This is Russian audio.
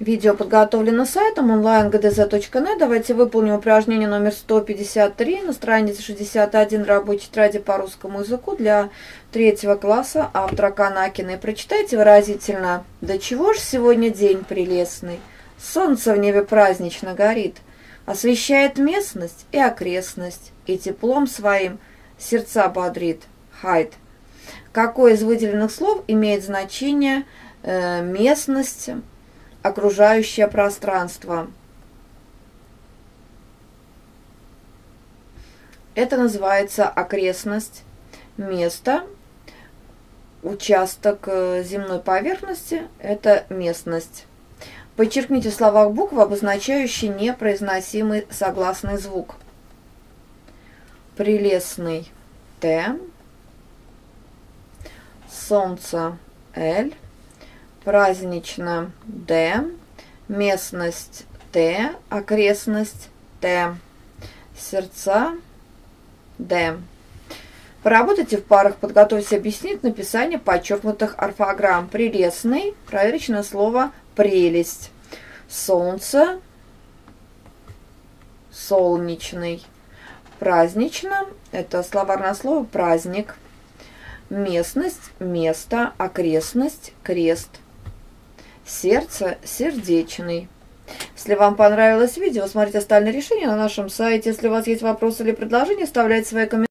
Видео подготовлено сайтом онлайн гдз.net. Давайте выполним упражнение номер 153 на странице 61 рабочей тетради по русскому языку для 3 класса автора Канакина. И прочитайте выразительно: «Да чего ж сегодня день прелестный? Солнце в небе празднично горит, освещает местность и окрестность, и теплом своим сердца бодрит». Хайд. Какое из выделенных слов имеет значение местность, окружающее пространство? Это называется окрестность, место, участок земной поверхности – это местность. Подчеркните в словах буквы, обозначающие непроизносимый согласный звук. Прелестный – Т, солнце – Л, празднично – Д, местность – Т, окрестность – Т, сердца – Д. Поработайте в парах, подготовьте объяснить написание подчеркнутых орфограмм. Прелестный, проверочное слово «прелесть». Солнце, солнечный. Празднично, это словарное слово «праздник». Местность, место, окрестность, крест. Сердце, сердечный. Если вам понравилось видео, смотрите остальные решения на нашем сайте. Если у вас есть вопросы или предложения, оставляйте свои комментарии.